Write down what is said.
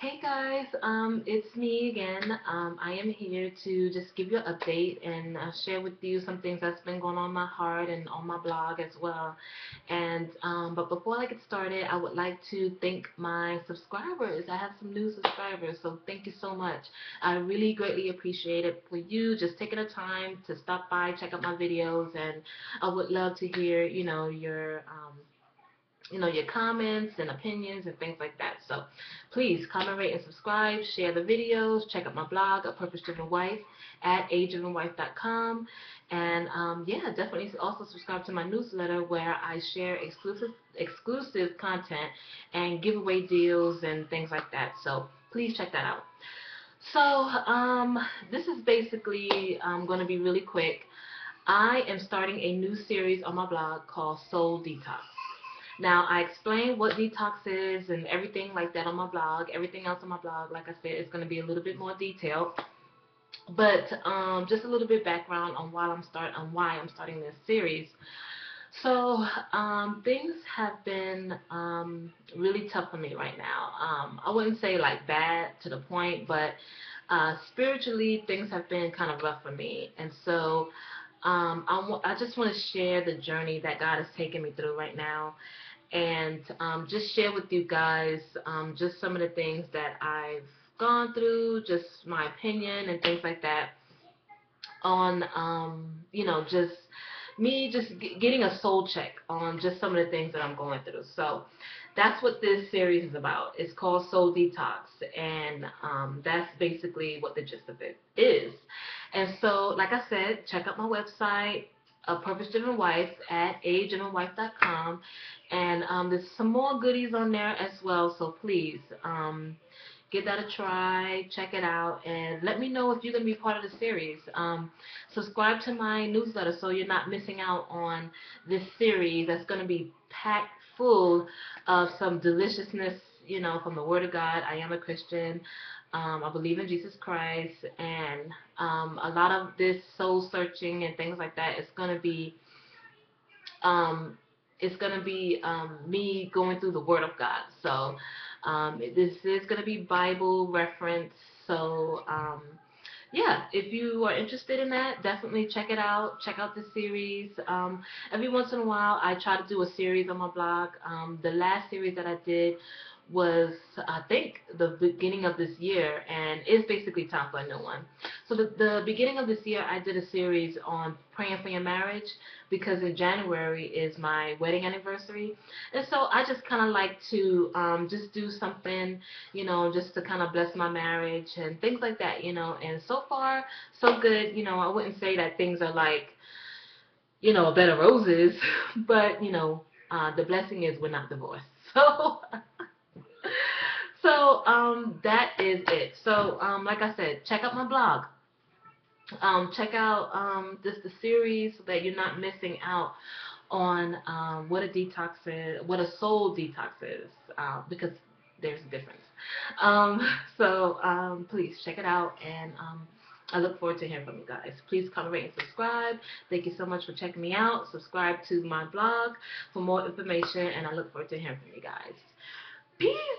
Hey guys, it's me again. I am here to just give you an update and share with you some things that's been going on in my heart and on my blog as well. And but before I get started, I would like to thank my subscribers. I have some new subscribers, so thank you so much. I really greatly appreciate it for you just taking the time to stop by, check out my videos, and I would love to hear, you know, your comments and opinions and things like that. So please comment, rate, and subscribe, share the videos, check out my blog, A Purpose Driven Wife, at adrivenwife.com. And yeah, definitely also subscribe to my newsletter where I share exclusive content and giveaway deals and things like that. So please check that out. So this is basically going to be really quick. I am starting a new series on my blog called Soul Detox. Now, I explain what detox is and everything like that on my blog. Everything else on my blog, like I said, is going to be a little bit more detailed. But just a little bit background on why I'm starting this series. So things have been really tough for me right now. I wouldn't say like bad to the point, but spiritually things have been kind of rough for me. And so I just want to share the journey that God has taken me through right now, and just share with you guys just some of the things that I've gone through, just my opinion and things like that on, you know, just me just getting a soul check on just some of the things that I'm going through. So that's what this series is about. It's called Soul Detox, and that's basically what the gist of it is. And so, like I said, check out my website, A Purpose Driven Wife, at adrivenwife.com, and there's some more goodies on there as well, so please give that a try, check it out, and let me know if you're going to be part of the series. Subscribe to my newsletter so you're not missing out on this series that's going to be packed full of some deliciousness, you know, from the Word of God. I am a Christian. I believe in Jesus Christ, and a lot of this soul searching and things like that is going to be me going through the Word of God. So this is going to be Bible reference. So yeah, if you are interested in that, definitely check it out. Check out the series. Every once in a while, I try to do a series on my blog. The last series that I did was, I think, the beginning of this year, and it's basically time for a new one. So the beginning of this year, I did a series on praying for your marriage, because in January is my wedding anniversary, and so I just kind of like to just do something, you know, just to kind of bless my marriage and things like that, you know, and so far, so good. You know, I wouldn't say that things are like, you know, a bed of roses, but, you know, the blessing is we're not divorced, so... So that is it. So like I said, check out my blog. Check out just the series so that you're not missing out on what a detox is, what a soul detox is, because there's a difference. So please check it out, and I look forward to hearing from you guys. Please comment, rate, and subscribe. Thank you so much for checking me out. Subscribe to my blog for more information, and I look forward to hearing from you guys. Peace.